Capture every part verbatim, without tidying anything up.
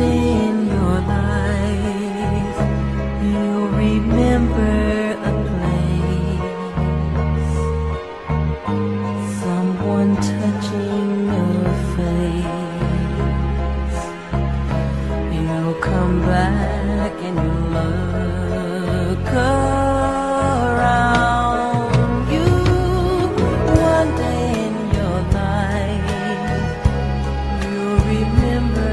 in your life, you'll remember a place, someone touching your face. You'll come back and you'll look around you. One day in your life, you'll remember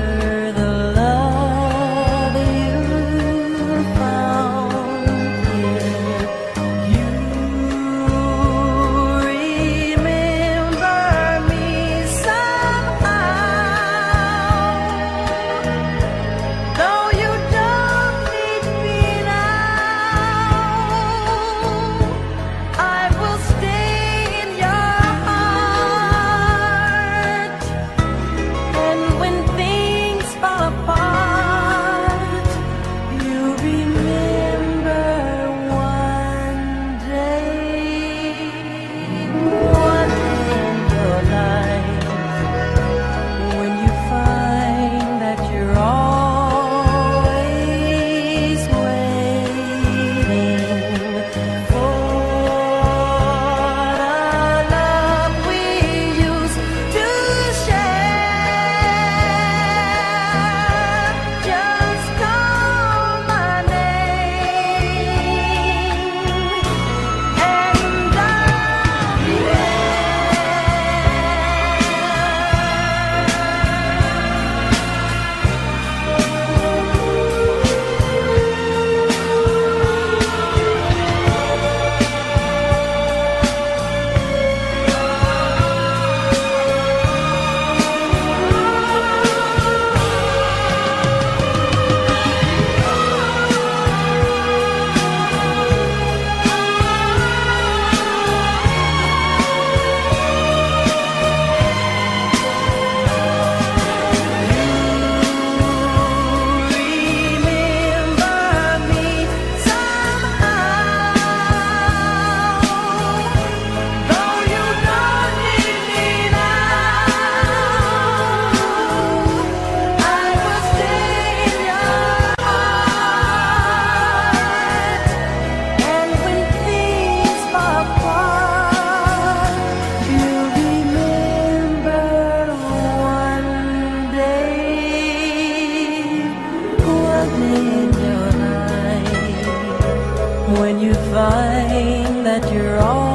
when you find that you're all